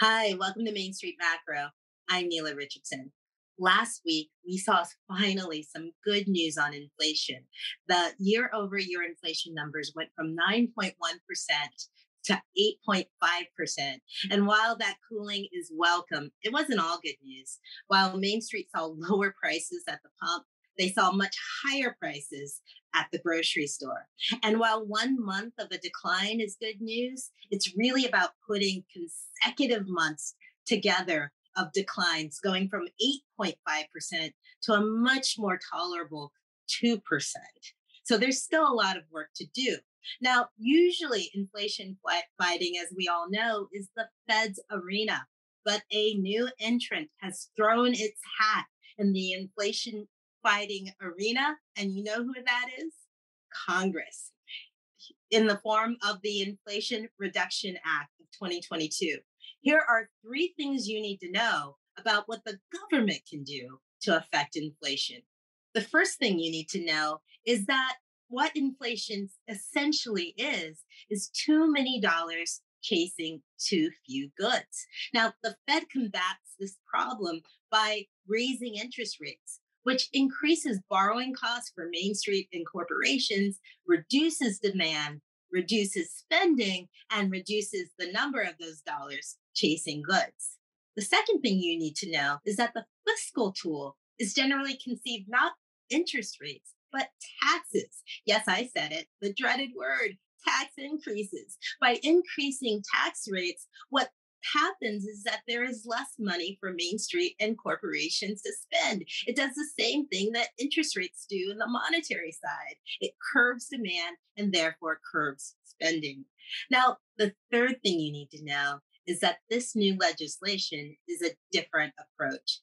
Hi, welcome to Main Street Macro. I'm Nela Richardson. Last week, we saw finally some good news on inflation. The year-over-year inflation numbers went from 9.1% to 8.5%. And while that cooling is welcome, it wasn't all good news. While Main Street saw lower prices at the pump, they saw much higher prices at the grocery store. And while 1 month of a decline is good news, it's really about putting consecutive months together of declines, going from 8.5% to a much more tolerable 2%. So there's still a lot of work to do. Now, usually inflation fighting, as we all know, is the Fed's arena, but a new entrant has thrown its hat in the inflation fighting arena, and you know who that is? Congress, in the form of the Inflation Reduction Act of 2022. Here are three things you need to know about what the government can do to affect inflation. The first thing you need to know is that what inflation essentially is too many dollars chasing too few goods. Now, the Fed combats this problem by raising interest rates, which increases borrowing costs for Main Street and corporations, reduces demand, reduces spending, and reduces the number of those dollars chasing goods. The second thing you need to know is that the fiscal tool is generally conceived not interest rates, but taxes. Yes, I said it, the dreaded word, tax increases. By increasing tax rates, what happens is that there is less money for Main Street and corporations to spend. It does the same thing that interest rates do in the monetary side. It curbs demand and therefore curbs spending. Now, the third thing you need to know is that this new legislation is a different approach.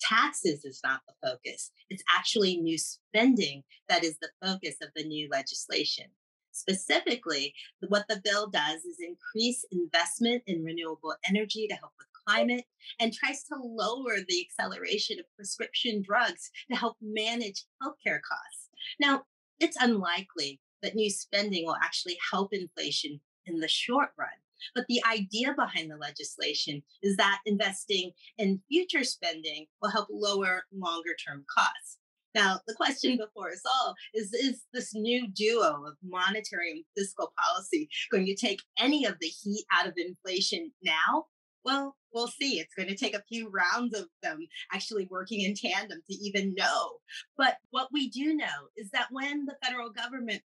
Taxes is not the focus. It's actually new spending that is the focus of the new legislation. Specifically, what the bill does is increase investment in renewable energy to help with climate and tries to lower the acceleration of prescription drugs to help manage healthcare costs. Now, it's unlikely that new spending will actually help inflation in the short run, but the idea behind the legislation is that investing in future spending will help lower longer-term costs. Now, the question before us all is this new duo of monetary and fiscal policy going to take any of the heat out of inflation now? Well, we'll see. It's going to take a few rounds of them actually working in tandem to even know. But what we do know is that when the federal government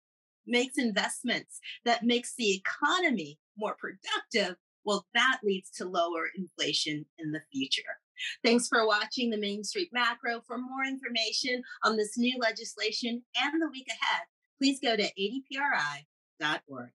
makes investments that makes the economy more productive, well, that leads to lower inflation in the future. Thanks for watching the Main Street Macro. For more information on this new legislation and the week ahead, please go to adpri.org.